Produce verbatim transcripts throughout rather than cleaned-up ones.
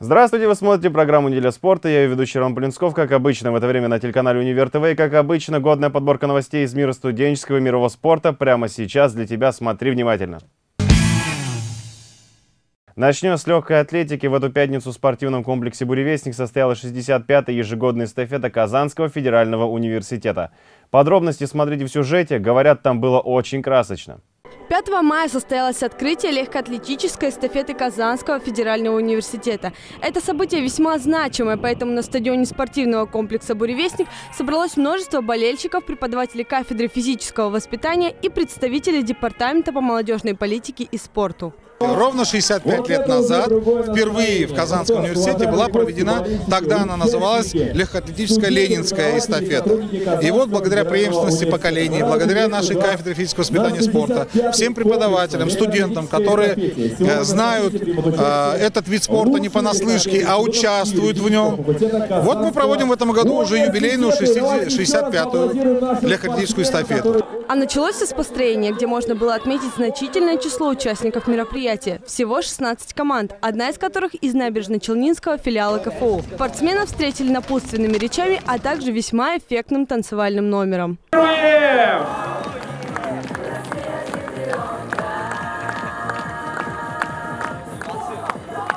Здравствуйте, вы смотрите программу «Неделя спорта». Я ее ведущий Роман Плинсков, как обычно, в это время на телеканале Универ ТВ. И как обычно, годная подборка новостей из мира студенческого и мирового спорта прямо сейчас для тебя. Смотри внимательно. Начнем с легкой атлетики. В эту пятницу в спортивном комплексе «Буревестник» состоялась шестьдесят пятая ежегодная эстафета Казанского федерального университета. Подробности смотрите в сюжете. Говорят, там было очень красочно. пятого мая состоялось открытие легкоатлетической эстафеты Казанского федерального университета. Это событие весьма значимое, поэтому на стадионе спортивного комплекса «Буревестник» собралось множество болельщиков, преподавателей кафедры физического воспитания и представителей департамента по молодежной политике и спорту. Ровно шестьдесят пять лет назад впервые в Казанском университете была проведена, тогда она называлась легкоатлетическая ленинская эстафета. И вот благодаря преемственности поколений, благодаря нашей кафедре физического воспитания и спорта, всем преподавателям, студентам, которые знают э, этот вид спорта не понаслышке, а участвуют в нем. Вот мы проводим в этом году уже юбилейную шестьдесят пятую легкоатлетическую эстафету. А началось все с построения, где можно было отметить значительное число участников мероприятия. Всего шестнадцать команд, одна из которых из Набережно-Челнинского филиала КФУ. Спортсменов встретили напутственными речами, а также весьма эффектным танцевальным номером.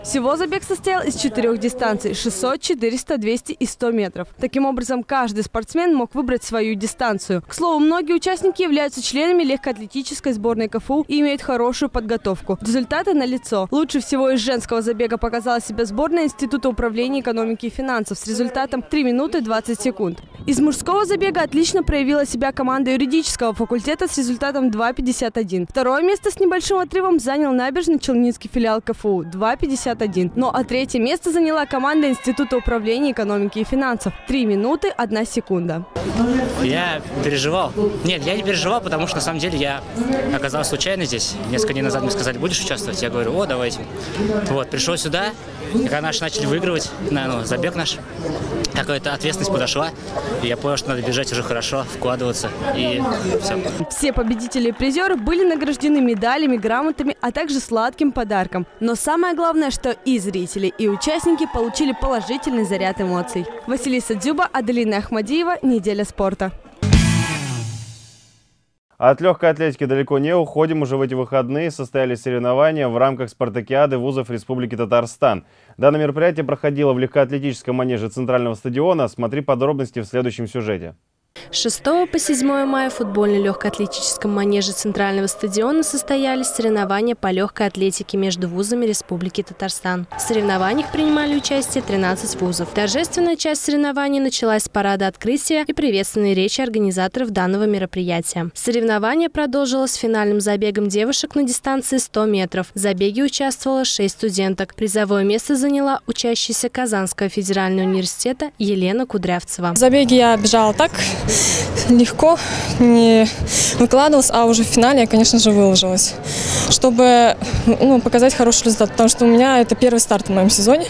Всего забег состоял из четырех дистанций – шестьсот, четыреста, двести и сто метров. Таким образом, каждый спортсмен мог выбрать свою дистанцию. К слову, многие участники являются членами легкоатлетической сборной КФУ и имеют хорошую подготовку. Результаты налицо. Лучше всего из женского забега показала себя сборная Института управления экономики и финансов с результатом три минуты двадцать секунд. Из мужского забега отлично проявила себя команда юридического факультета с результатом два пятьдесят один. Второе место с небольшим отрывом занял Набережно-Челнинский филиал КФУ – два пятьдесят один. Ну а третье место заняла команда Института управления экономики и финансов. три минуты одна секунда. Я переживал. Нет, я не переживал, потому что на самом деле я оказался случайно здесь. Несколько дней назад мне сказали, будешь участвовать? Я говорю, о, давайте. Вот, пришел сюда, и когда наши начали выигрывать, ну, забег наш, какая-то ответственность подошла. И я понял, что надо бежать уже хорошо, вкладываться и все. Все победители и призеры были награждены медалями, грамотами, а также сладким подарком. Но самое главное, что и зрители, и участники получили положительный заряд эмоций. Василиса Дзюба, Аделина Ахмадиева, «Неделя спорта». От легкой атлетики далеко не уходим. Уже в эти выходные состоялись соревнования в рамках спартакиады вузов Республики Татарстан. Данное мероприятие проходило в легкоатлетическом манеже центрального стадиона. Смотри подробности в следующем сюжете. С шестого по седьмое мая в футбольно-легкоатлетическом манеже центрального стадиона состоялись соревнования по легкой атлетике между вузами Республики Татарстан. В соревнованиях принимали участие тринадцать вузов. Торжественная часть соревнований началась с парада открытия и приветственной речи организаторов данного мероприятия. Соревнование продолжилось финальным забегом девушек на дистанции сто метров. В забеге участвовало шесть студенток. Призовое место заняла учащаяся Казанского федерального университета Елена Кудрявцева. В забеге я бежала так... легко, не выкладывалась, а уже в финале я, конечно же, выложилась, чтобы ну, показать хороший результат, потому что у меня это первый старт в моем сезоне,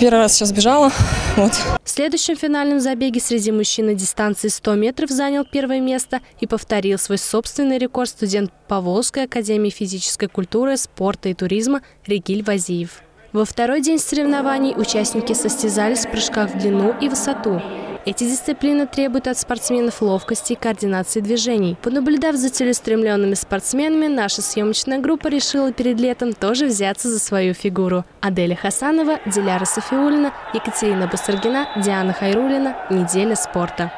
первый раз сейчас бежала. Вот. В следующем финальном забеге среди мужчин на дистанции сто метров занял первое место и повторил свой собственный рекорд студент Поволжской академии физической культуры, спорта и туризма Ригиль Вазиев. Во второй день соревнований участники состязались в прыжках в длину и высоту. Эти дисциплины требуют от спортсменов ловкости и координации движений. Понаблюдав за целеустремленными спортсменами, наша съемочная группа решила перед летом тоже взяться за свою фигуру. Аделя Хасанова, Диляра Софиулина, Екатерина Бассаргина, Диана Хайрулина. «Неделя спорта».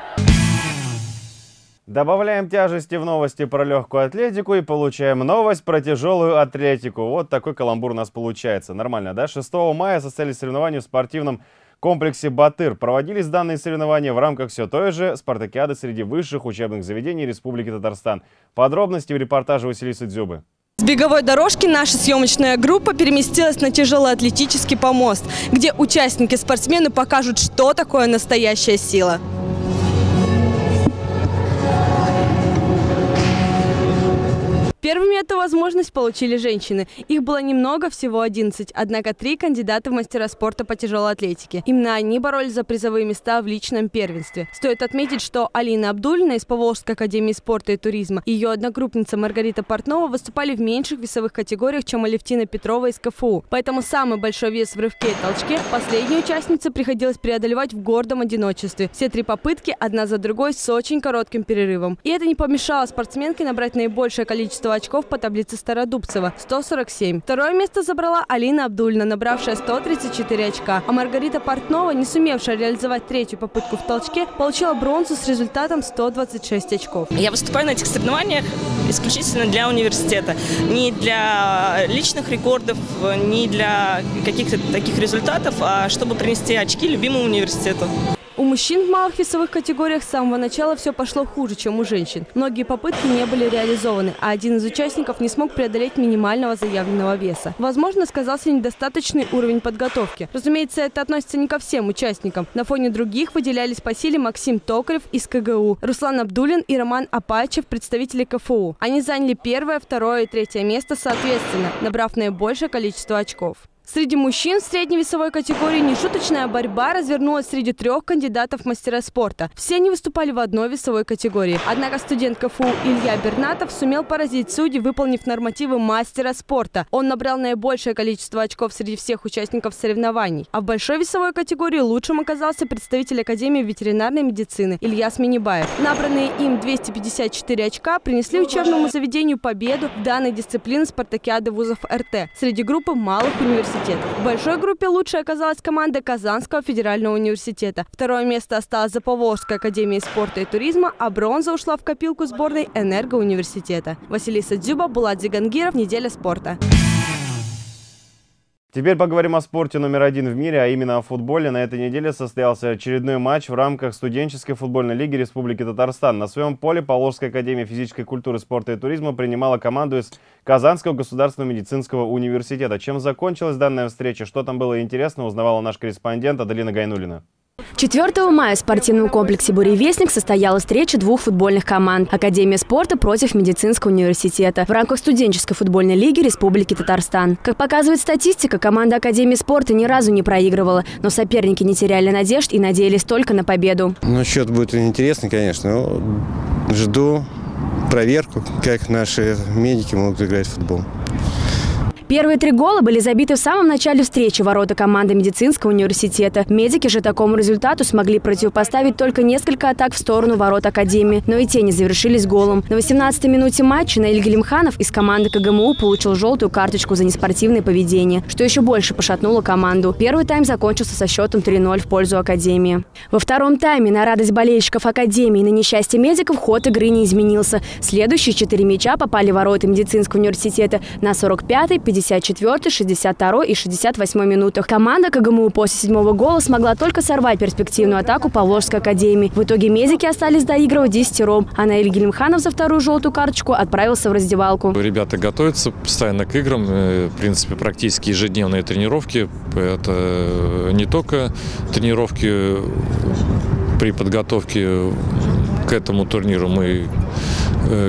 Добавляем тяжести в новости про легкую атлетику и получаем новость про тяжелую атлетику. Вот такой каламбур у нас получается. Нормально, да? шестого мая состоялись соревнования в спортивном комплексе «Батыр». Проводились данные соревнования в рамках все той же спартакиады среди высших учебных заведений Республики Татарстан. Подробности в репортаже Василисы Дзюбы. С беговой дорожки наша съемочная группа переместилась на тяжелоатлетический помост, где участники-спортсмены покажут, что такое настоящая сила. Первыми эту возможность получили женщины. Их было немного, всего одиннадцать, однако три кандидата в мастера спорта по тяжелой атлетике. Именно они боролись за призовые места в личном первенстве. Стоит отметить, что Алина Абдуллина из Поволжской академии спорта и туризма и ее одногруппница Маргарита Портнова выступали в меньших весовых категориях, чем Алевтина Петрова из КФУ. Поэтому самый большой вес в рывке и толчке последней участнице приходилось преодолевать в гордом одиночестве. Все три попытки одна за другой с очень коротким перерывом. И это не помешало спортсменке набрать наибольшее количество очков по таблице Стародубцева – сто сорок семь. Второе место забрала Алина Абдуллина, набравшая сто тридцать четыре очка. А Маргарита Портнова, не сумевшая реализовать третью попытку в толчке, получила бронзу с результатом сто двадцать шесть очков. Я выступаю на этих соревнованиях исключительно для университета. Не для личных рекордов, не для каких-то таких результатов, а чтобы принести очки любимому университету. У мужчин в малых весовых категориях с самого начала все пошло хуже, чем у женщин. Многие попытки не были реализованы, а один из участников не смог преодолеть минимального заявленного веса. Возможно, сказался недостаточный уровень подготовки. Разумеется, это относится не ко всем участникам. На фоне других выделялись по силе Максим Токарев из КГУ, Руслан Абдулин и Роман Апачев, представители КФУ. Они заняли первое, второе и третье место соответственно, набрав наибольшее количество очков. Среди мужчин в средней весовой категории нешуточная борьба развернулась среди трех кандидатов в мастера спорта. Все они выступали в одной весовой категории. Однако студент КФУ Илья Бернатов сумел поразить судей, выполнив нормативы мастера спорта. Он набрал наибольшее количество очков среди всех участников соревнований. А в большой весовой категории лучшим оказался представитель Академии ветеринарной медицины Илья Сменебаев. Набранные им двести пятьдесят четыре очка принесли учебному заведению победу в данной дисциплине спартакиады вузов РТ среди группы малых университетов. В большой группе лучшей оказалась команда Казанского федерального университета. Второе место осталось за Поволжской академией спорта и туризма, а бронза ушла в копилку сборной Энергоуниверситета. Василиса Дзюба, Булат Зигангиров, «Неделя спорта». Теперь поговорим о спорте номер один в мире, а именно о футболе. На этой неделе состоялся очередной матч в рамках студенческой футбольной лиги Республики Татарстан. На своем поле Поволжская академия физической культуры, спорта и туризма принимала команду из Казанского государственного медицинского университета. Чем закончилась данная встреча, что там было интересно, узнавала наш корреспондент Аделина Гайнулина. четвёртого мая в спортивном комплексе «Буревестник» состоялась встреча двух футбольных команд «Академия спорта» против медицинского университета в рамках студенческой футбольной лиги Республики Татарстан. Как показывает статистика, команда «Академии спорта» ни разу не проигрывала, но соперники не теряли надежд и надеялись только на победу. Ну, счет будет интересный, конечно. Жду проверку, как наши медики могут играть в футбол. Первые три гола были забиты в самом начале встречи ворота команды медицинского университета. Медики же такому результату смогли противопоставить только несколько атак в сторону ворот академии, но и те не завершились голом. На восемнадцатой минуте матча Наиль Гилимханов из команды КГМУ получил желтую карточку за неспортивное поведение, что еще больше пошатнуло команду. Первый тайм закончился со счетом три ноль в пользу академии. Во втором тайме на радость болельщиков академии и на несчастье медиков ход игры не изменился. Следующие четыре мяча попали в ворота медицинского университета на сорок пятой, пятидесятой четвёртой, шестьдесят второй и шестьдесят восьмой минутах. Команда КГМУ после седьмого гола смогла только сорвать перспективную атаку Поволжской академии. В итоге медики остались доигрывать десятером, а Наиль Гилимханов за вторую желтую карточку отправился в раздевалку. Ребята готовятся постоянно к играм, в принципе, практически ежедневные тренировки. Это не только тренировки при подготовке к этому турниру, мы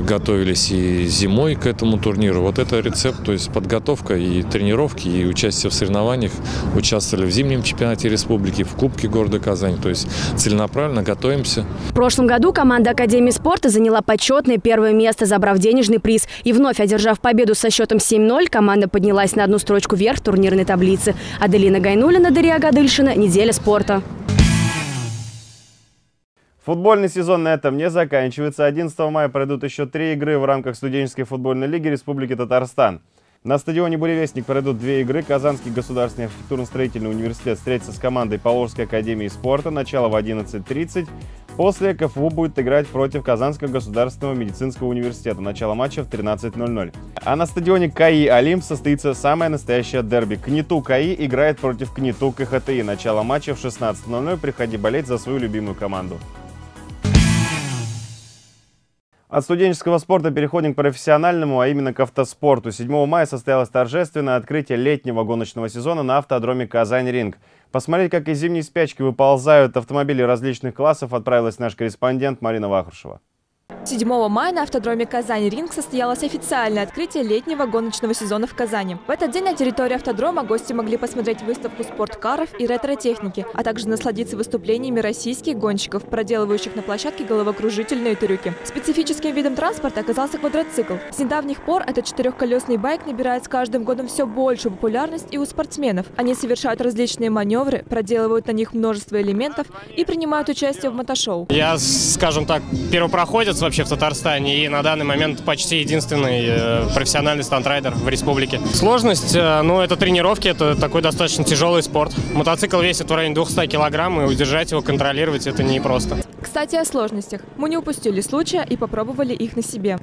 готовились и зимой к этому турниру. Вот это рецепт, то есть подготовка и тренировки, и участие в соревнованиях. Участвовали в зимнем чемпионате республики, в Кубке города Казань. То есть целенаправленно готовимся. В прошлом году команда Академии спорта заняла почетное первое место, забрав денежный приз. И вновь одержав победу со счетом семь ноль, команда поднялась на одну строчку вверх турнирной таблицы. Аделина Гайнулина, Дарья Гадыльшина, «Неделя спорта». Футбольный сезон на этом не заканчивается. одиннадцатого мая пройдут еще три игры в рамках студенческой футбольной лиги Республики Татарстан. На стадионе «Буревестник» пройдут две игры. Казанский государственный архитектурно-строительный университет встретится с командой Поволжской академии спорта. Начало в одиннадцать тридцать. После КФУ будет играть против Казанского государственного медицинского университета. Начало матча в тринадцать ноль-ноль. А на стадионе КАИ «Олимп» состоится самое настоящее дерби. КНИТУ КАИ играет против КНИТУ КХТИ. Начало матча в шестнадцать ноль-ноль. Приходи болеть за свою любимую команду. От студенческого спорта переходим к профессиональному, а именно к автоспорту. седьмого мая состоялось торжественное открытие летнего гоночного сезона на автодроме «Казань-Ринг». Посмотреть, как из зимней спячки выползают автомобили различных классов, отправилась наш корреспондент Марина Вахрушева. седьмого мая на автодроме «Казань-Ринг» состоялось официальное открытие летнего гоночного сезона в Казани. В этот день на территории автодрома гости могли посмотреть выставку спорткаров и ретро-техники, а также насладиться выступлениями российских гонщиков, проделывающих на площадке головокружительные трюки. Специфическим видом транспорта оказался квадроцикл. С недавних пор этот четырехколесный байк набирает с каждым годом все большую популярность и у спортсменов. Они совершают различные маневры, проделывают на них множество элементов и принимают участие в мотошоу. Я, скажем так, первопроходец вообще в Татарстане и на данный момент почти единственный э, профессиональный стандрайдер в республике. Сложность, э, ну, это тренировки, это такой достаточно тяжелый спорт. Мотоцикл весит в районе двухсот килограмм, и удержать его, контролировать это непросто. Кстати, о сложностях. Мы не упустили случая и попробовали их на себе.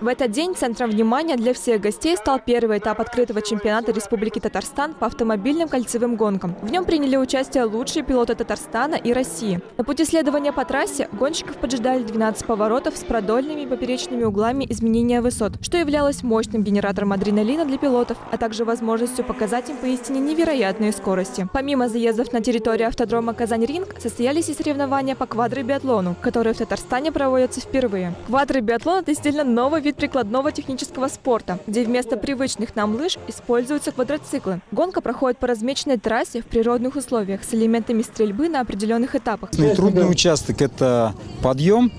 В этот день центром внимания для всех гостей стал первый этап открытого чемпионата Республики Татарстан по автомобильным кольцевым гонкам. В нем приняли участие лучшие пилоты Татарстана и России. На пути следования по трассе гонщиков поджидали двенадцать поворотов с продольными и поперечными углами изменения высот, что являлось мощным генератором адреналина для пилотов, а также возможностью показать им поистине невероятные скорости. Помимо заездов на территорию автодрома «Казань-Ринг» состоялись и соревнования по квадробиатлону, которые в Татарстане проводятся впервые. Квадробиатлон – это действительно новый вид прикладного технического спорта, где вместо привычных нам лыж используются квадроциклы. Гонка проходит по размеченной трассе в природных условиях с элементами стрельбы на определенных этапах. Трудный участок – это подъем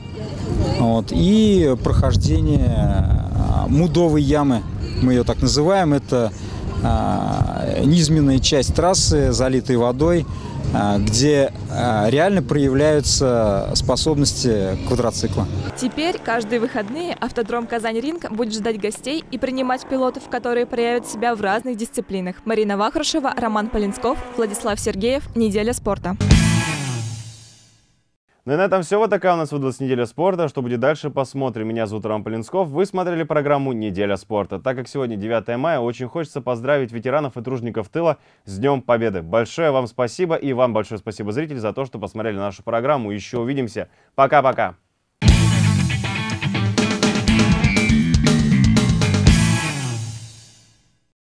вот, и прохождение мудовой ямы, мы ее так называем. Это а, низменная часть трассы, залитой водой, где реально проявляются способности квадроцикла. Теперь каждые выходные автодром «Казань-Ринг» будет ждать гостей и принимать пилотов, которые проявят себя в разных дисциплинах. Марина Вахрушева, Роман Плинсков, Владислав Сергеев. Неделя спорта. Ну и на этом все. Вот такая у нас выдалась неделя спорта. Что будет дальше, посмотрим. Меня зовут Роман Плинсков. Вы смотрели программу «Неделя спорта». Так как сегодня девятое мая, очень хочется поздравить ветеранов и тружеников тыла с Днем Победы. Большое вам спасибо и вам большое спасибо, зрители, за то, что посмотрели нашу программу. Еще увидимся. Пока-пока.